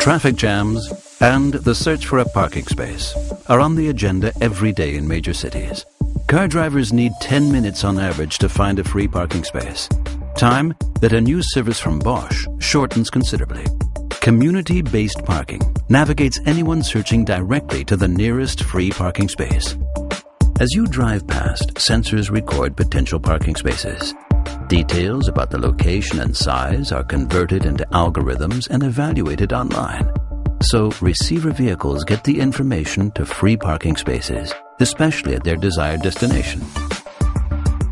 Traffic jams and the search for a parking space are on the agenda every day in major cities. Car drivers need 10 minutes on average to find a free parking space, time that a new service from Bosch shortens considerably. Community-based parking navigates anyone searching directly to the nearest free parking space. As you drive past, sensors record potential parking spaces. Details about the location and size are converted into algorithms and evaluated online. So receiver vehicles get the information to free parking spaces, especially at their desired destination.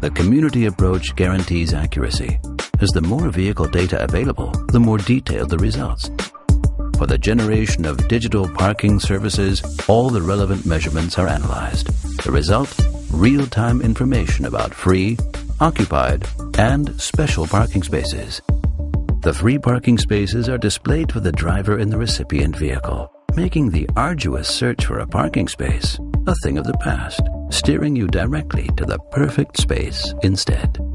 The community approach guarantees accuracy, as the more vehicle data available, the more detailed the results. For the generation of digital parking services, all the relevant measurements are analyzed. The result? Real-time information about free, occupied, and special parking spaces. The free parking spaces are displayed for the driver in the recipient vehicle, making the arduous search for a parking space a thing of the past, steering you directly to the perfect space instead.